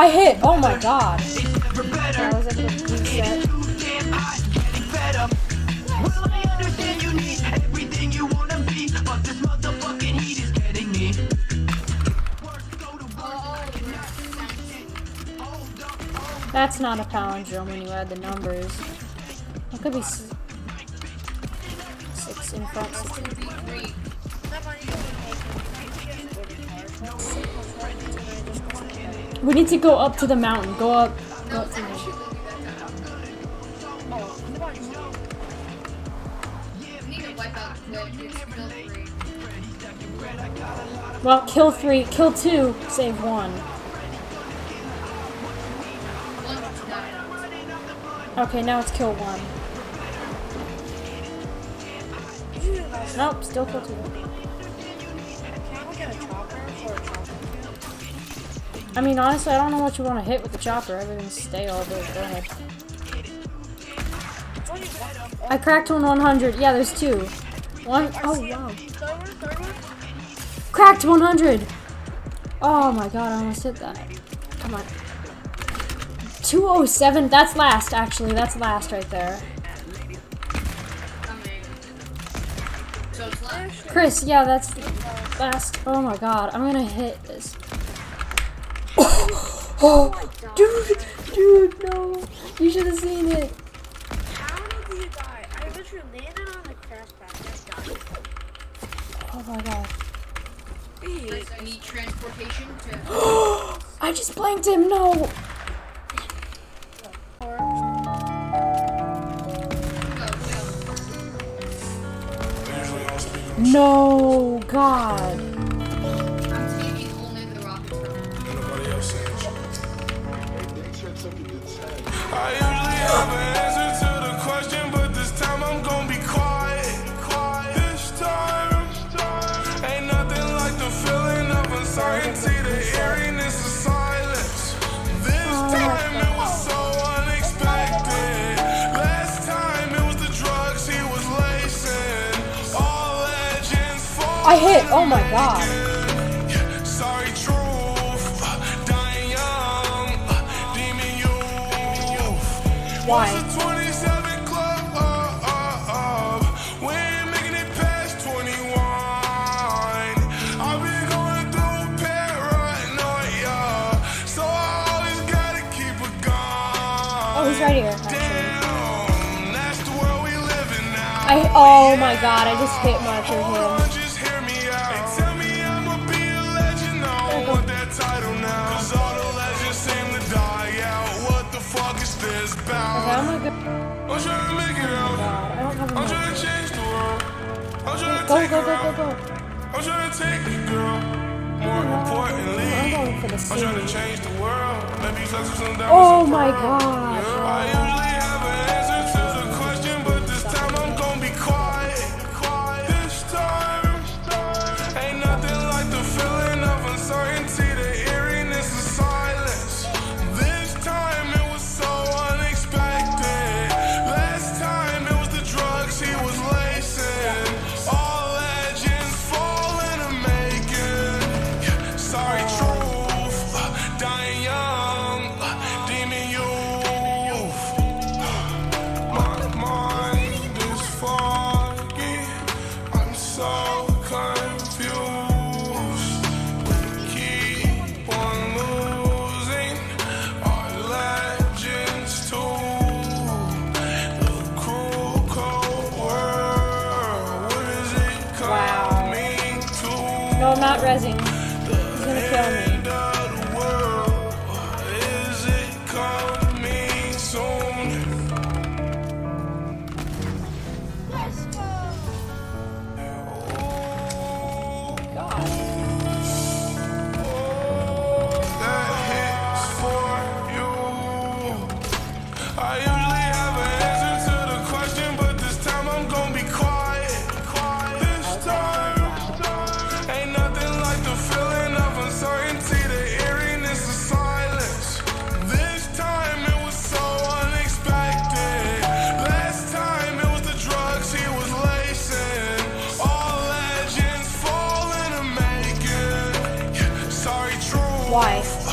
I hit! Oh my god! I was able to reset. That's not a palindrome when you add the numbers. It could be 6 in front, 6 in front. We need to go up to the mountain. Go up to the mountain. Well, kill 3, kill 2, save 1. Okay, now it's kill 1. Nope, still kill 2. I mean, honestly, I don't know what you want to hit with the chopper. Everything's stale, but go ahead. I cracked one 100. Yeah, there's 2. One. Oh, wow. Cracked 100! Oh my god, I almost hit that. Come on. 207, that's last, actually. That's last right there. Chris, yeah, that's last. Oh my god, I'm gonna hit this. Oh, oh, dude, no. You should have seen it. How did you die? I literally landed on the crash pad. Oh my god. I need transportation to. I just blanked him, no! No, God. I'm taking only the rockets. Nobody else has. I usually have an answer to the question, but this time I'm gonna be quiet. This time. Ain't nothing like the feeling of uncertainty, the eeriness of silence. This time it was so unexpected. Last time it was the drugs he was lacing. All legends fall. I hit. Oh my god. Why? It's a 27 club, we're making it past 21. I've been going through paranoia, so I always gotta keep a gun. Oh, he's right here. Damn, that's the world we live in now. Oh my god, I just hit Marker here. Just hear me out and tell me I'm gonna be a legend. I don't want that title now. Cause all the legends seem to die out. What the fuck is this about? I'm trying to make it out. I'm trying to change the world. I'm trying to take it out. I'm trying to take it, girl. More importantly, I'm trying to change the world. Maybe you touch something down. Oh my god. I usually have an answer to the question, but this time I'm gonna be quiet. This time. Ain't nothing like the feeling of uncertainty, the eeriness of silence. This time it was so unexpected. Last time it was the drugs he was lacing. All legends fall in a making. Sorry, truth. Dying young. Demon youth. My mind is foggy. I'm so confused. We keep on losing. Our legends too. The cruel cold world. What is it coming to? No, I'm not rezzing. He's gonna kill me. End of the world. Is it coming soon? God. That hits for you. I usually have an answer to the question, but this time I'm gonna be quiet. This time. Ain't nothing like the feeling of uncertainty, the eeriness of silence. This time it was so unexpected. wife.